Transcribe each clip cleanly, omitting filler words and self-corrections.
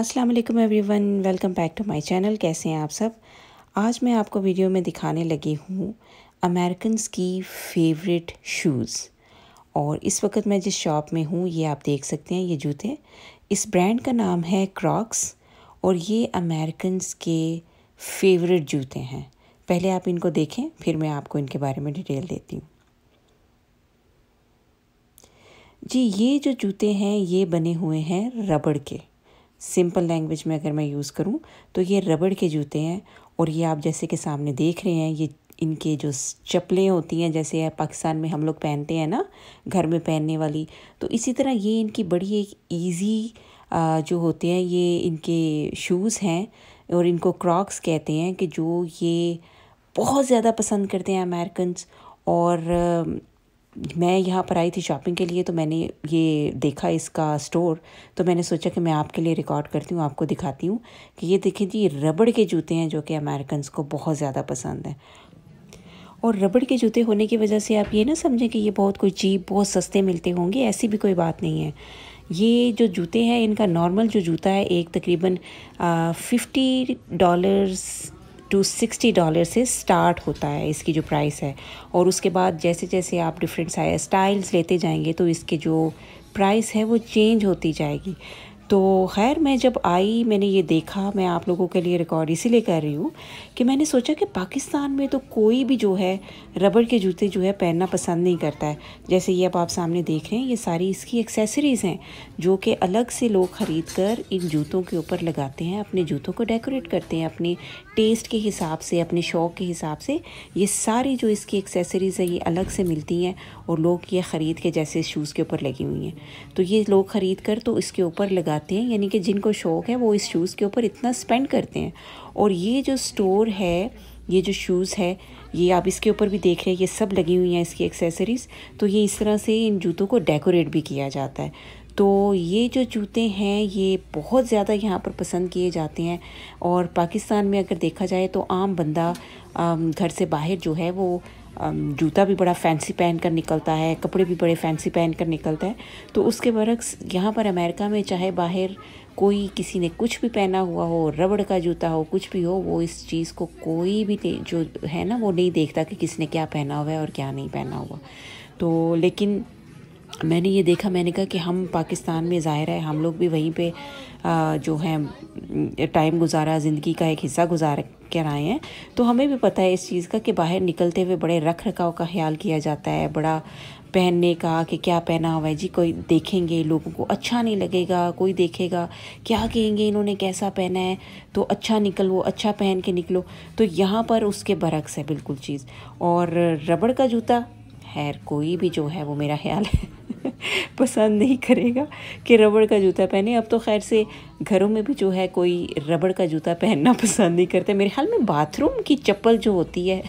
अस्सलाम वालेकुम everyone, welcome back to my channel. कैसे हैं आप सब? आज मैं आपको वीडियो में दिखाने लगी हूँ अमेरिकन्स की फेवरेट शूज़। और इस वक्त मैं जिस शॉप में हूँ ये आप देख सकते हैं, ये जूते, इस ब्रांड का नाम है क्रॉक्स और ये अमेरिकन्स के फेवरेट जूते हैं। पहले आप इनको देखें फिर मैं आपको इनके बारे में डिटेल देती हूँ। जी, ये जो जूते हैं ये बने हुए हैं रबड़ के। सिंपल लैंग्वेज में अगर मैं यूज़ करूं तो ये रबड़ के जूते हैं। और ये आप जैसे के सामने देख रहे हैं, ये इनके जो चप्पलें होती हैं जैसे पाकिस्तान में हम लोग पहनते हैं ना, घर में पहनने वाली, तो इसी तरह ये इनकी बड़ी एक ईज़ी जो होते हैं ये इनके शूज़ हैं। और इनको क्रॉक्स कहते हैं कि जो ये बहुत ज़्यादा पसंद करते हैं अमेरिकन्स। और मैं यहाँ पर आई थी शॉपिंग के लिए तो मैंने ये देखा इसका स्टोर, तो मैंने सोचा कि मैं आपके लिए रिकॉर्ड करती हूँ, आपको दिखाती हूँ कि ये देखिए जी रबड़ के जूते हैं जो कि अमेरिकन्स को बहुत ज़्यादा पसंद हैं। और रबड़ के जूते होने की वजह से आप ये ना समझें कि ये बहुत कोई चीप, बहुत सस्ते मिलते होंगे, ऐसी भी कोई बात नहीं है। ये जो जूते हैं, इनका नॉर्मल जो जूता है एक तकरीबन $50 to $60 से स्टार्ट होता है, इसकी जो प्राइस है। और उसके बाद जैसे जैसे आप डिफरेंट स्टाइल्स लेते जाएंगे तो इसके जो प्राइस है वो चेंज होती जाएगी। तो खैर, मैं जब आई मैंने ये देखा, मैं आप लोगों के लिए रिकॉर्ड इसीलिए कर रही हूँ कि मैंने सोचा कि पाकिस्तान में तो कोई भी जो है रबड़ के जूते जो है पहनना पसंद नहीं करता है। जैसे ये अब आप सामने देख रहे हैं, ये सारी इसकी एक्सेसरीज़ हैं जो कि अलग से लोग ख़रीद कर इन जूतों के ऊपर लगाते हैं, अपने जूतों को डेकोरेट करते हैं अपने टेस्ट के हिसाब से, अपने शौक़ के हिसाब से। ये सारी जो इसकी एक्सेसरीज़ है ये अलग से मिलती हैं और लोग ये ख़रीद के जैसे शूज़ के ऊपर लगी हुई हैं तो ये लोग ख़रीद कर तो इसके ऊपर लगा, यानी कि जिनको शौक़ है वो इस शूज़ के ऊपर इतना स्पेंड करते हैं। और ये जो स्टोर है, ये जो शूज़ है, ये आप इसके ऊपर भी देख रहे हैं, ये सब लगी हुई हैं इसकी एक्सेसरीज़। तो ये इस तरह से इन जूतों को डेकोरेट भी किया जाता है। तो ये जो जूते हैं ये बहुत ज़्यादा यहाँ पर पसंद किए जाते हैं। और पाकिस्तान में अगर देखा जाए तो आम बंदा घर से बाहर जो है वो जूता भी बड़ा फैंसी पहन कर निकलता है, कपड़े भी बड़े फैंसी पहन कर निकलता है। तो उसके बरक्स यहाँ पर अमेरिका में चाहे बाहर कोई किसी ने कुछ भी पहना हुआ हो, रबड़ का जूता हो, कुछ भी हो, वो इस चीज़ को कोई भी जो है ना वो नहीं देखता कि किसने क्या पहना हुआ है और क्या नहीं पहना हुआ। तो लेकिन मैंने ये देखा, मैंने कहा कि हम पाकिस्तान में ज़ाहिर है हम लोग भी वहीं पे जो है टाइम गुजारा, ज़िंदगी का एक हिस्सा गुजार कर आए हैं, तो हमें भी पता है इस चीज़ का कि बाहर निकलते हुए बड़े रख रखाव का ख्याल किया जाता है, बड़ा पहनने का कि क्या पहना हुआ है जी, कोई देखेंगे लोगों को अच्छा नहीं लगेगा, कोई देखेगा क्या कहेंगे, इन्होंने कैसा पहना है, तो अच्छा निकलो, अच्छा पहन के निकलो। तो यहाँ पर उसके बरक्स है बिल्कुल चीज़। और रबड़ का जूता खैर कोई भी जो है वो मेरा ख्याल है पसंद नहीं करेगा कि रबड़ का जूता पहने। अब तो खैर से घरों में भी जो है कोई रबड़ का जूता पहनना पसंद नहीं करता। मेरे ख्याल में बाथरूम की चप्पल जो होती है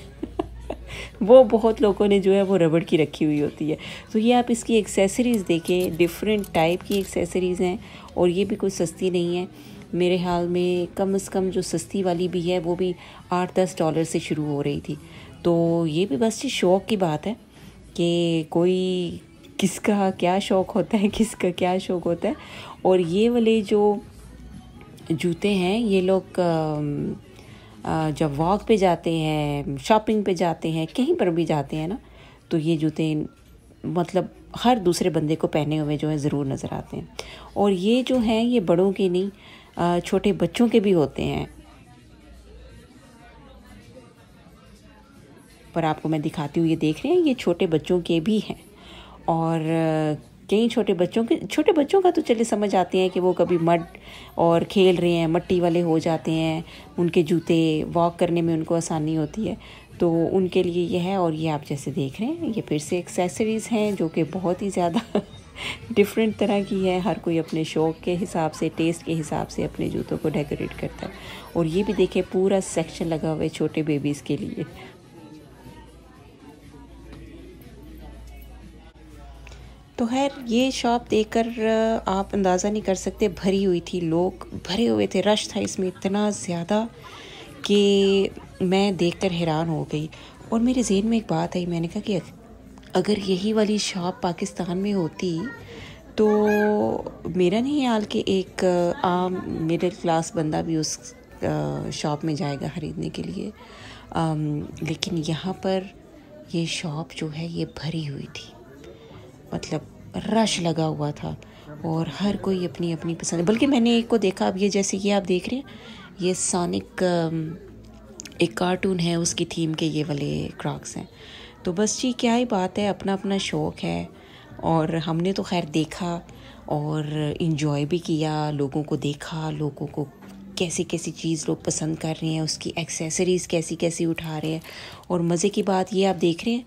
वो बहुत लोगों ने जो है वो रबड़ की रखी हुई होती है। तो ये आप इसकी एक्सेसरीज़ देखें, डिफरेंट टाइप की एक्सेसरीज़ हैं और ये भी कोई सस्ती नहीं है। मेरे ख्याल में कम से कम जो सस्ती वाली भी है वो भी $8-10 से शुरू हो रही थी। तो ये भी बस शौक़ की बात है कि कोई किसका क्या शौक़ होता है, किसका क्या शौक़ होता है। और ये वाले जो जूते हैं ये लोग जब वॉक पे जाते हैं, शॉपिंग पे जाते हैं, कहीं पर भी जाते हैं ना, तो ये जूते मतलब हर दूसरे बंदे को पहने हुए जो है ज़रूर नज़र आते हैं। और ये जो हैं ये बड़ों के नहीं, छोटे बच्चों के भी होते हैं। पर आपको मैं दिखाती हूँ, ये देख रहे हैं ये छोटे बच्चों के भी हैं। और कई छोटे बच्चों का तो चले समझ आते हैं कि वो कभी मड और खेल रहे हैं, मट्टी वाले हो जाते हैं, उनके जूते वॉक करने में उनको आसानी होती है, तो उनके लिए ये है। और ये आप जैसे देख रहे हैं ये फिर से एक्सेसरीज़ हैं जो कि बहुत ही ज़्यादा डिफरेंट तरह की है। हर कोई अपने शौक़ के हिसाब से, टेस्ट के हिसाब से अपने जूतों को डेकोरेट करता है। और ये भी देखें पूरा सेक्शन लगा हुआ है छोटे बेबीज़ के लिए। तो खैर ये शॉप देखकर आप अंदाज़ा नहीं कर सकते, भरी हुई थी, लोग भरे हुए थे, रश था इसमें इतना ज़्यादा कि मैं देखकर हैरान हो गई। और मेरे ज़हन में एक बात आई, मैंने कहा कि अगर यही वाली शॉप पाकिस्तान में होती तो मेरा नहीं हाल कि एक आम मिडिल क्लास बंदा भी उस शॉप में जाएगा ख़रीदने के लिए। लेकिन यहाँ पर ये शॉप जो है ये भरी हुई थी, मतलब रश लगा हुआ था और हर कोई अपनी अपनी पसंद। बल्कि मैंने एक को देखा, अब ये जैसे ये आप देख रहे हैं, ये सोनिक एक कार्टून है, उसकी थीम के ये वाले क्रॉक्स हैं। तो बस जी क्या ही बात है, अपना अपना शौक़ है। और हमने तो खैर देखा और इन्जॉय भी किया, लोगों को देखा, लोगों को कैसी कैसी चीज़ लोग पसंद कर रहे हैं, उसकी एक्सेसरीज़ कैसी कैसी उठा रहे हैं। और मज़े की बात ये आप देख रहे हैं,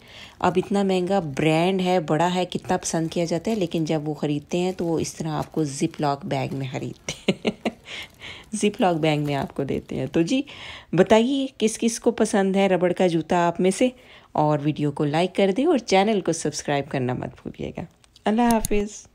अब इतना महंगा ब्रांड है, बड़ा है, कितना पसंद किया जाता है, लेकिन जब वो ख़रीदते हैं तो वो इस तरह आपको ज़िप लॉक बैग में ख़रीदते हैं ज़िप लॉक बैग में आपको देते हैं। तो जी बताइए किस किस को पसंद है रबड़ का जूता आप में से, और वीडियो को लाइक कर दें और चैनल को सब्सक्राइब करना मत भूलिएगा। अल्लाह हाफिज़।